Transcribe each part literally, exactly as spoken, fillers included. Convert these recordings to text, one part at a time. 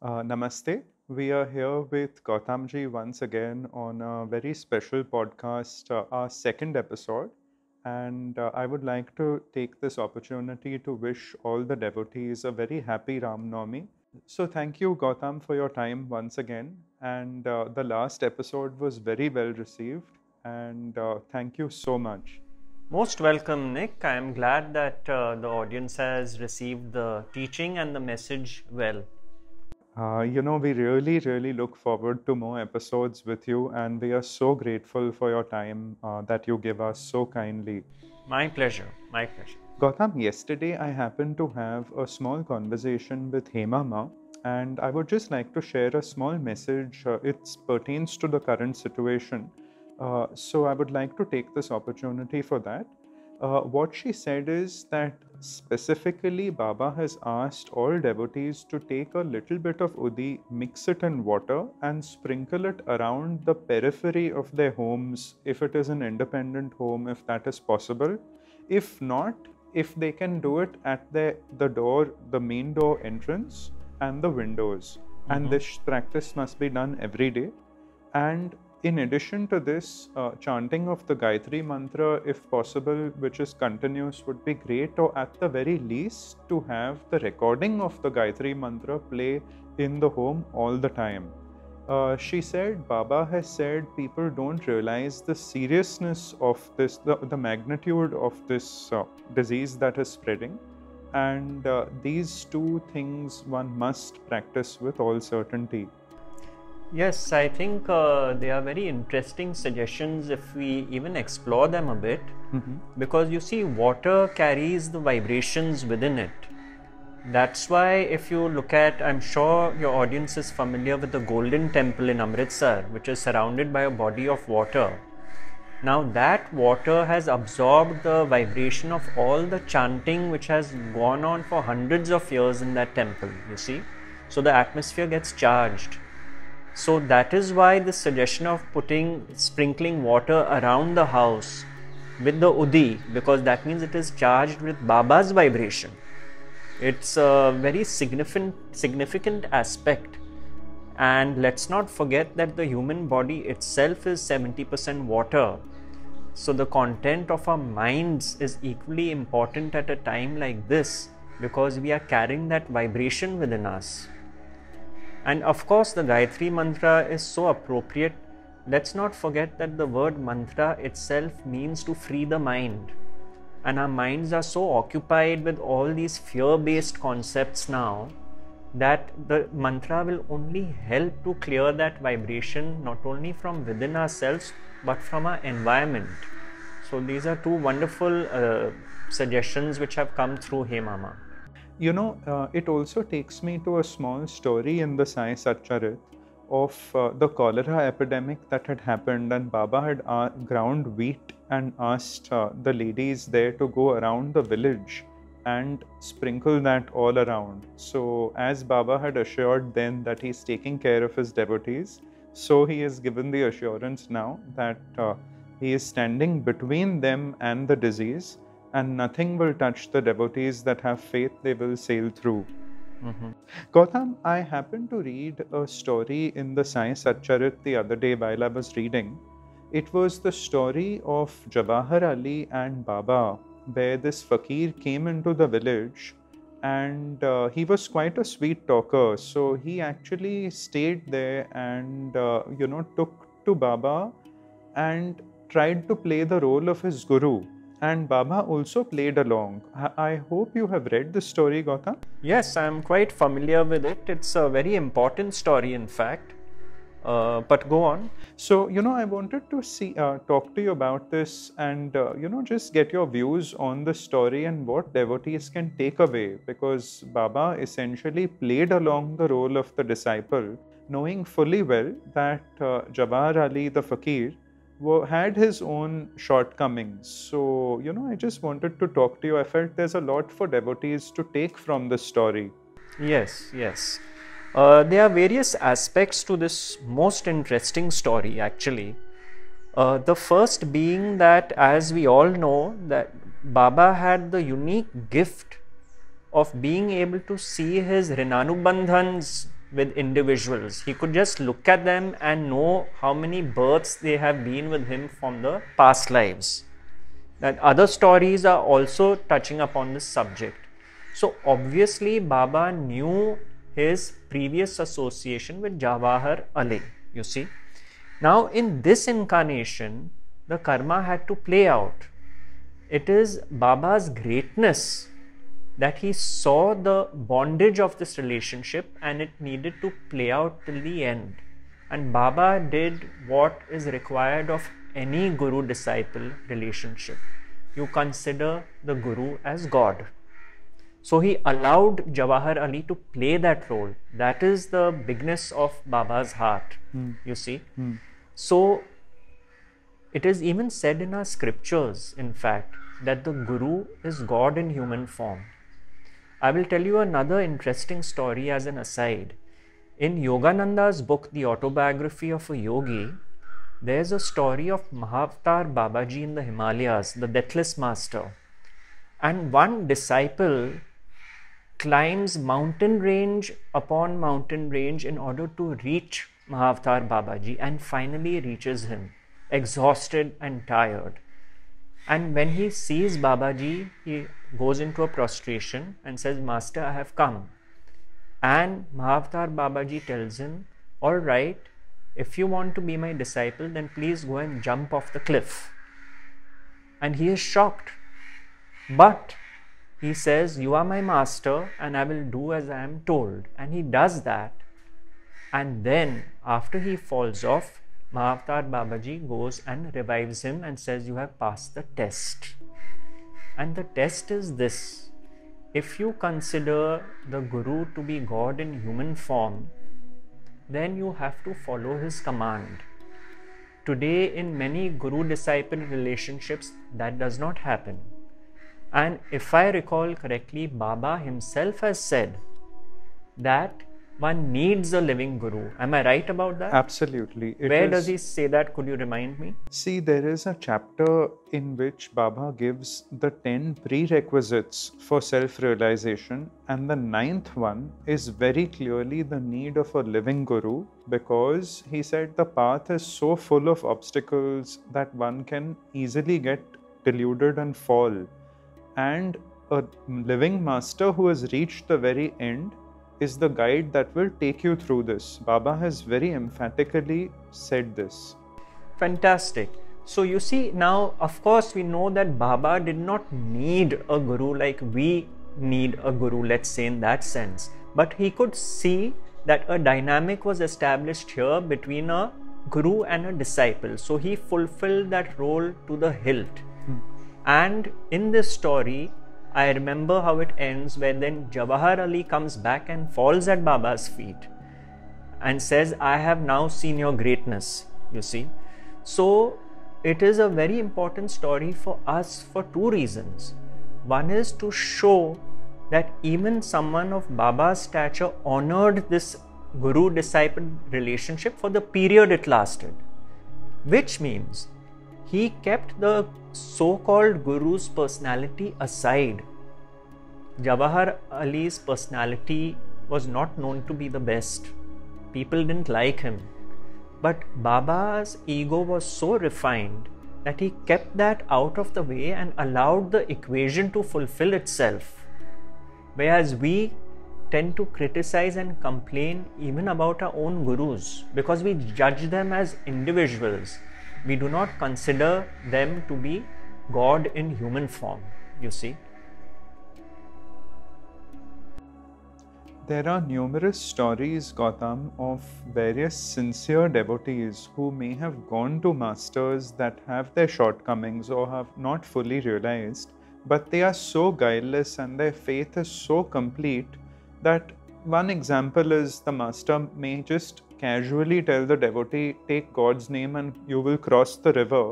Uh, namaste. We are here with Gautamji once again on a very special podcast, uh, our second episode. And uh, I would like to take this opportunity to wish all the devotees a very happy Ram Navami. So thank you, Gautam, for your time once again. And uh, the last episode was very well received. And uh, thank you so much. Most welcome, Nick. I am glad that uh, the audience has received the teaching and the message well. Uh, you know, we really, really look forward to more episodes with you, and we are so grateful for your time uh, that you give us so kindly. My pleasure. My pleasure. Gautam, yesterday I happened to have a small conversation with Hema Ma, and I would just like to share a small message. Uh, it pertains to the current situation. Uh, so I would like to take this opportunity for that. Uh, what she said is that specifically Baba has asked all devotees to take a little bit of Udi, mix it in water and sprinkle it around the periphery of their homes, if it is an independent home, if that is possible. If not, if they can do it at the, the door, the main door entrance and the windows. Mm-hmm. And this practice must be done every day. And in addition to this, uh, chanting of the Gayatri Mantra, if possible, which is continuous, would be great, or at the very least to have the recording of the Gayatri Mantra play in the home all the time. Uh, she said, Baba has said people don't realize the seriousness of this, the, the magnitude of this uh, disease that is spreading. And uh, these two things one must practice with all certainty. Yes, I think uh, they are very interesting suggestions if we even explore them a bit. Mm-hmm. Because you see, water carries the vibrations within it. That's why if you look at, I'm sure your audience is familiar with the Golden Temple in Amritsar, which is surrounded by a body of water. Now that water has absorbed the vibration of all the chanting which has gone on for hundreds of years in that temple, you see. So the atmosphere gets charged. So that is why the suggestion of putting, sprinkling water around the house with the Udi, because that means it is charged with Baba's vibration. It's a very significant, significant aspect. And let's not forget that the human body itself is seventy percent water. So the content of our minds is equally important at a time like this, because we are carrying that vibration within us. And of course, the Gayatri Mantra is so appropriate. Let's not forget that the word mantra itself means to free the mind. And our minds are so occupied with all these fear-based concepts now that the mantra will only help to clear that vibration, not only from within ourselves, but from our environment. So these are two wonderful uh, suggestions which have come through Hema Ma. You know, uh, it also takes me to a small story in the Sai Satcharita of uh, the cholera epidemic that had happened, and Baba had uh, ground wheat and asked uh, the ladies there to go around the village and sprinkle that all around. So as Baba had assured then that he's taking care of his devotees, so he has given the assurance now that uh, he is standing between them and the disease. And nothing will touch the devotees that have faith, they will sail through. Mm-hmm. Gautam, I happened to read a story in the Sai Satcharita the other day while I was reading. It was the story of Jawahar Ali and Baba, where this fakir came into the village, and uh, he was quite a sweet talker. So he actually stayed there and, uh, you know, took to Baba and tried to play the role of his guru. And Baba also played along. I hope you have read the story, Gautam. Yes, I am quite familiar with it. It's a very important story, in fact. Uh, but go on. So, you know, I wanted to see, uh, talk to you about this and, uh, you know, just get your views on the story and what devotees can take away. Because Baba essentially played along the role of the disciple, knowing fully well that uh, Jawahar Ali, the fakir, had his own shortcomings. So, you know, I just wanted to talk to you. I felt there's a lot for devotees to take from this story. Yes, yes. Uh, there are various aspects to this most interesting story, actually. Uh, the first being that, as we all know, that Baba had the unique gift of being able to see his Rinanubandhan's with individuals. He could just look at them and know how many births they have been with him from the past lives. And other stories are also touching upon this subject. So obviously Baba knew his previous association with Jawahar Ali, you see. Now in this incarnation, the karma had to play out. It is Baba's greatness that he saw the bondage of this relationship and it needed to play out till the end. And Baba did what is required of any guru-disciple relationship. You consider the guru as God. So he allowed Jawahar Ali to play that role. That is the bigness of Baba's heart, mm. you see. Mm. So it is even said in our scriptures, in fact, that the guru is God in human form. I will tell you another interesting story as an aside. In Yogananda's book, The Autobiography of a Yogi, there is a story of Mahavatar Babaji in the Himalayas, the deathless master. And one disciple climbs mountain range upon mountain range in order to reach Mahavatar Babaji and finally reaches him, exhausted and tired. And when he sees Babaji, he goes into a prostration and says, "Master, I have come." And Mahavatar Babaji tells him, "All right, if you want to be my disciple, then please go and jump off the cliff." And he is shocked. But he says, "You are my master and I will do as I am told." And he does that. And then after he falls off, Mahavatar Babaji goes and revives him and says, "You have passed the test." And the test is this: if you consider the guru to be God in human form, then you have to follow his command. Today, in many guru-disciple relationships, that does not happen. And if I recall correctly, Baba himself has said that one needs a living guru. Am I right about that? Absolutely. It Where is, does he say that? Could you remind me? See, there is a chapter in which Baba gives the ten prerequisites for self-realization, and the ninth one is very clearly the need of a living guru, because he said the path is so full of obstacles that one can easily get deluded and fall. And a living master who has reached the very end is the guide that will take you through this. Baba has very emphatically said this. Fantastic. So you see, now of course we know that Baba did not need a guru like we need a guru, let's say, in that sense. But he could see that a dynamic was established here between a guru and a disciple. So he fulfilled that role to the hilt. Hmm. And in this story, I remember how it ends, where then Jawahar Ali comes back and falls at Baba's feet and says, "I have now seen your greatness," you see. So it is a very important story for us for two reasons. One is to show that even someone of Baba's stature honored this guru-disciple relationship for the period it lasted, which means he kept the so-called guru's personality aside. Jawahar Ali's personality was not known to be the best. People didn't like him. But Baba's ego was so refined that he kept that out of the way and allowed the equation to fulfill itself. Whereas we tend to criticize and complain even about our own gurus because we judge them as individuals. We do not consider them to be God in human form, you see. There are numerous stories, Gautam, of various sincere devotees who may have gone to masters that have their shortcomings or have not fully realized, but they are so guileless and their faith is so complete that one example is the master may just casually tell the devotee, "Take God's name and you will cross the river,"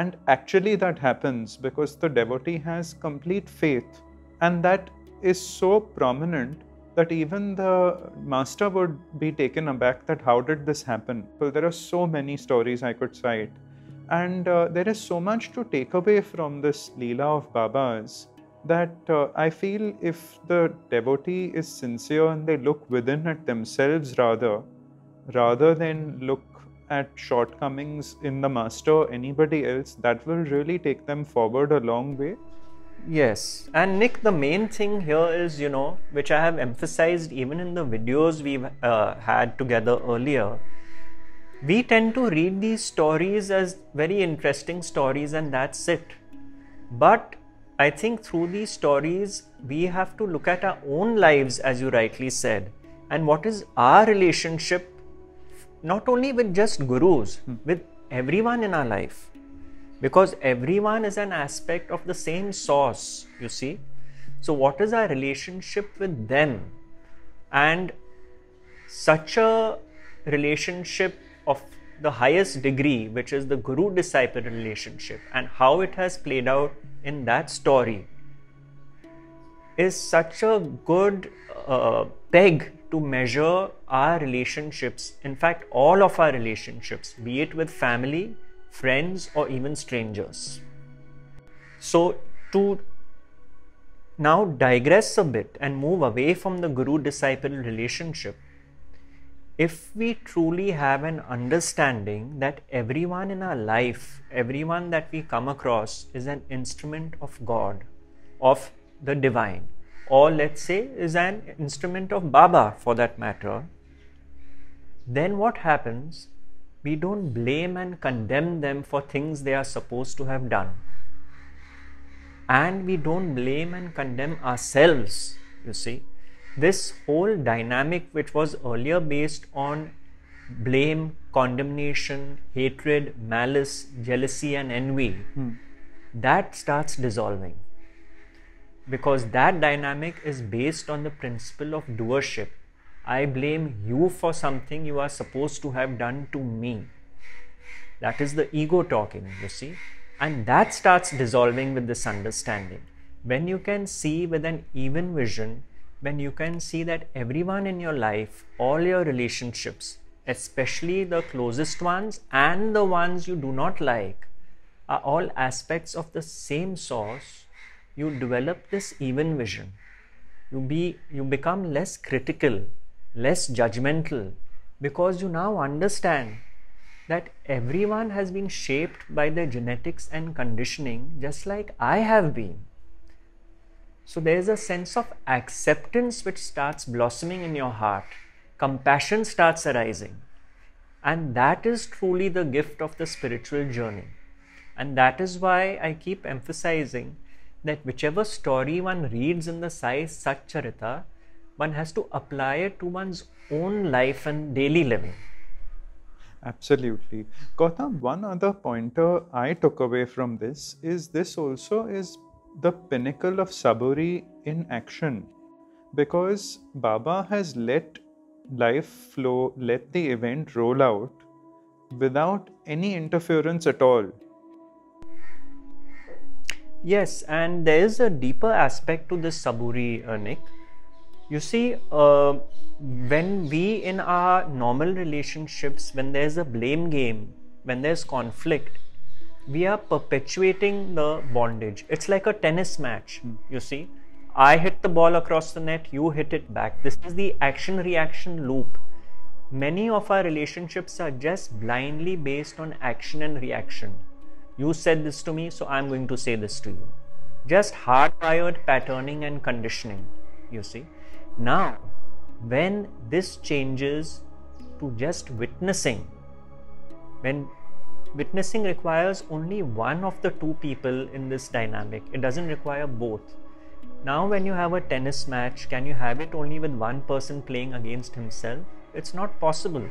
and actually that happens because the devotee has complete faith, and that is so prominent that even the master would be taken aback that how did this happen. Well, there are so many stories I could cite, and uh, there is so much to take away from this Leela of Baba's, that uh, I feel if the devotee is sincere and they look within at themselves rather, rather than look at shortcomings in the master or anybody else, that will really take them forward a long way. Yes. And Nick, the main thing here is, you know, which I have emphasized even in the videos we've uh, had together earlier, we tend to read these stories as very interesting stories and that's it. But I think through these stories, we have to look at our own lives, as you rightly said, and what is our relationship, not only with just gurus, hmm. with everyone in our life, because everyone is an aspect of the same source, you see. So what is our relationship with them? And such a relationship of the highest degree, which is the guru-disciple relationship, and how it has played out in that story is such a good uh, peg to measure our relationships, in fact all of our relationships, be it with family, friends or even strangers. So to now digress a bit and move away from the guru-disciple relationship, if we truly have an understanding that everyone in our life, everyone that we come across is an instrument of God, of the divine, or let's say is an instrument of Baba for that matter, then what happens? We don't blame and condemn them for things they are supposed to have done. And we don't blame and condemn ourselves, you see. This whole dynamic which was earlier based on blame, condemnation, hatred, malice, jealousy and envy, hmm. that starts dissolving, because that dynamic is based on the principle of doership. I blame you for something you are supposed to have done to me. That is the ego talking, you see, and that starts dissolving with this understanding. When you can see with an even vision, when you can see that everyone in your life, all your relationships, especially the closest ones and the ones you do not like, are all aspects of the same source, you develop this even vision. You be, you become less critical, less judgmental, because you now understand that everyone has been shaped by their genetics and conditioning, just like I have been. So there is a sense of acceptance which starts blossoming in your heart. Compassion starts arising. And that is truly the gift of the spiritual journey. And that is why I keep emphasizing that whichever story one reads in the Sai Satcharita, one has to apply it to one's own life and daily living. Absolutely. Gautam, one other pointer I took away from this is this also is the pinnacle of Saburi in action, because Baba has let life flow, let the event roll out without any interference at all. Yes, and there is a deeper aspect to this Saburi, uh, Nick. You see, uh, when we in our normal relationships, when there is a blame game, when there is conflict, we are perpetuating the bondage. It's like a tennis match, mm. you see. I hit the ball across the net, you hit it back. This is the action-reaction loop. Many of our relationships are just blindly based on action and reaction. You said this to me, so I'm going to say this to you. Just hardwired patterning and conditioning, you see. Now, when this changes to just witnessing, when witnessing requires only one of the two people in this dynamic. It doesn't require both. Now when you have a tennis match, can you have it only with one person playing against himself? It's not possible.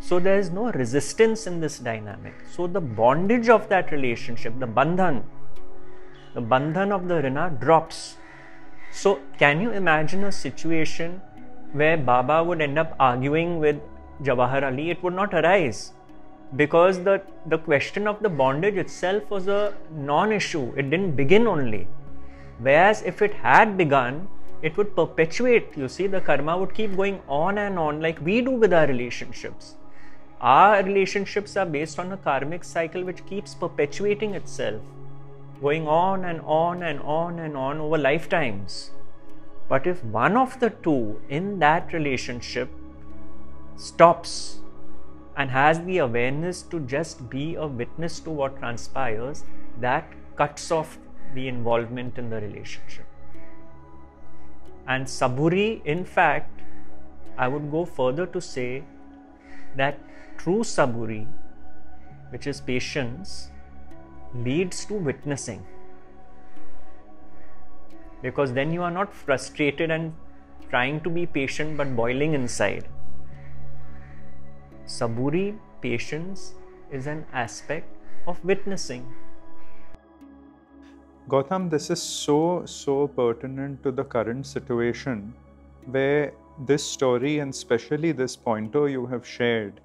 So there is no resistance in this dynamic. So the bondage of that relationship, the bandhan, the bandhan of the rina drops. So can you imagine a situation where Baba would end up arguing with Jawahar Ali? It would not arise. Because the, the question of the bondage itself was a non-issue, it didn't begin only. Whereas if it had begun, it would perpetuate, you see, the karma would keep going on and on like we do with our relationships. Our relationships are based on a karmic cycle which keeps perpetuating itself. going on and on and on and on over lifetimes. But if one of the two in that relationship stops and has the awareness to just be a witness to what transpires, that cuts off the involvement in the relationship. And Saburi, in fact, I would go further to say that true Saburi, which is patience, leads to witnessing. Because then you are not frustrated and trying to be patient but boiling inside. Saburi, patience, is an aspect of witnessing. Gautam, this is so, so pertinent to the current situation where this story and especially this pointer you have shared,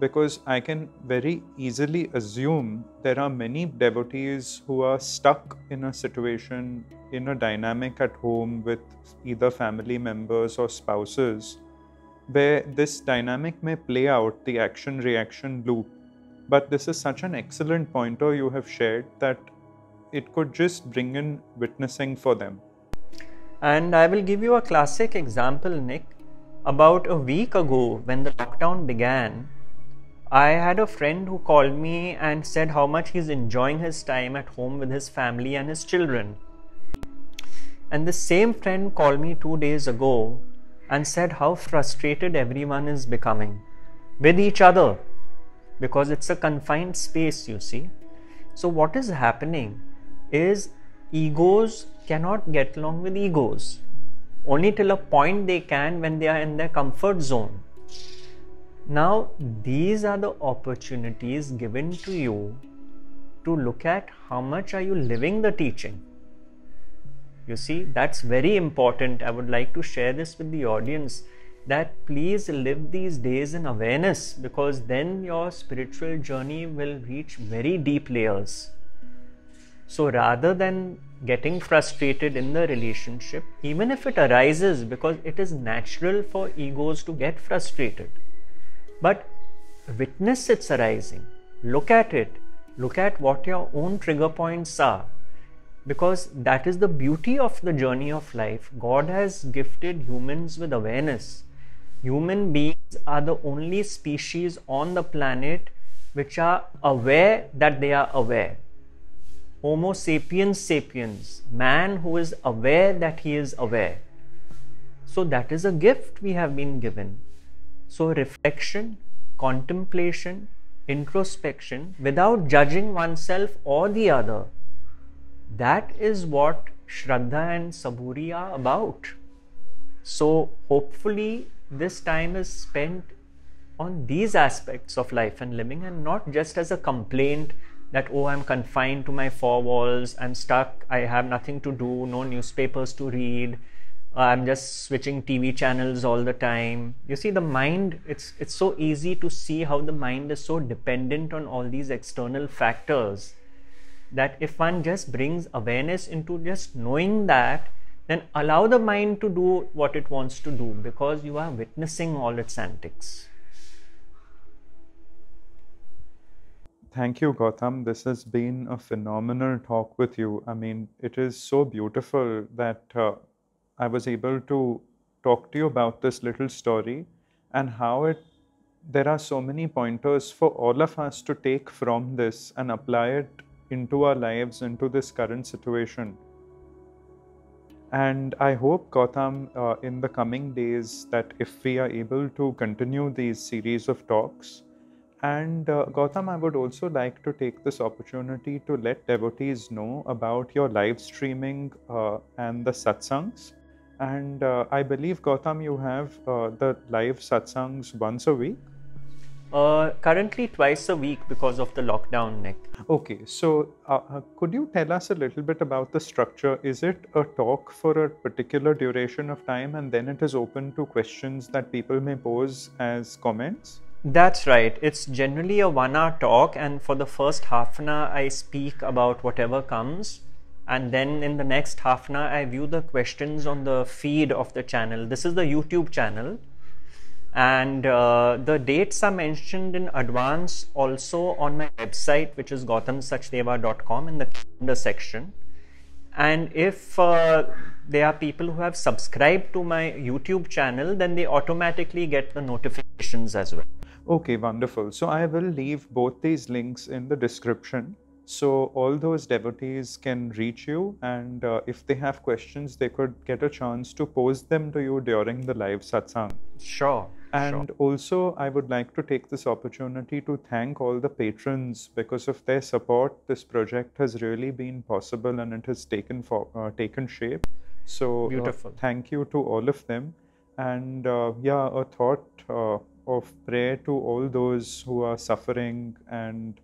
because I can very easily assume there are many devotees who are stuck in a situation, in a dynamic at home with either family members or spouses, where this dynamic may play out, the action-reaction loop. But this is such an excellent pointer you have shared that it could just bring in witnessing for them. And I will give you a classic example, Nick. About a week ago, when the lockdown began, I had a friend who called me and said how much he's enjoying his time at home with his family and his children. And the same friend called me two days ago and said how frustrated everyone is becoming with each other, because it's a confined space, you see. So what is happening is egos cannot get along with egos. Only till a point they can, when they are in their comfort zone. Now, these are the opportunities given to you to look at how much are you living the teaching. You see, that's very important. I would like to share this with the audience, that please live these days in awareness, because then your spiritual journey will reach very deep layers. So rather than getting frustrated in the relationship, even if it arises, because it is natural for egos to get frustrated, but witness its arising, look at it, look at what your own trigger points are. Because that is the beauty of the journey of life. God has gifted humans with awareness. Human beings are the only species on the planet which are aware that they are aware. Homo sapiens sapiens, man who is aware that he is aware. So that is a gift we have been given. So reflection, contemplation, introspection, without judging oneself or the other, that is what Shraddha and Saburi are about. So hopefully this time is spent on these aspects of life and living, and not just as a complaint that, oh, I'm confined to my four walls, I'm stuck, I have nothing to do, no newspapers to read, I'm just switching T V channels all the time. You see, the mind, it's, it's so easy to see how the mind is so dependent on all these external factors, that if one just brings awareness into just knowing that, then allow the mind to do what it wants to do, because you are witnessing all its antics. Thank you, Gautam. This has been a phenomenal talk with you. I mean, it is so beautiful that uh, I was able to talk to you about this little story and how it there are so many pointers for all of us to take from this and apply it into our lives, into this current situation. And I hope, Gautam, uh, in the coming days, that if we are able to continue these series of talks. And uh, Gautam, I would also like to take this opportunity to let devotees know about your live streaming uh, and the satsangs. And uh, I believe, Gautam, you have uh, the live satsangs once a week. Uh, currently twice a week because of the lockdown, Nick. Okay, so uh, could you tell us a little bit about the structure? Is it a talk for a particular duration of time and then it is open to questions that people may pose as comments? That's right. It's generally a one-hour talk, and for the first half an hour I speak about whatever comes, and then in the next half an hour I view the questions on the feed of the channel. This is the YouTube channel. and uh, the dates are mentioned in advance also on my website, which is gotham sachdeva dot com, in the calendar section. And if uh, there are people who have subscribed to my YouTube channel, then they automatically get the notifications as well. Okay, wonderful. So I will leave both these links in the description, so all those devotees can reach you, and uh, if they have questions, they could get a chance to pose them to you during the live satsang. Sure. And sure. also, I would like to take this opportunity to thank all the patrons. Because of their support, this project has really been possible and it has taken, for, uh, taken shape. So, Beautiful. Uh, thank you to all of them. And uh, yeah, a thought uh, of prayer to all those who are suffering, and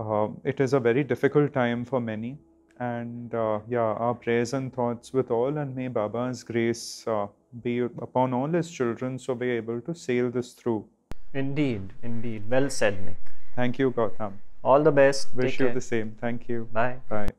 Uh, it is a very difficult time for many, and uh, yeah, our prayers and thoughts with all, and may Baba's grace uh, be upon all his children, so be able to sail this through. Indeed, indeed. Well said, Nick. Thank you, Gautam. All the best. Wish you the same. Thank you. Bye. Bye.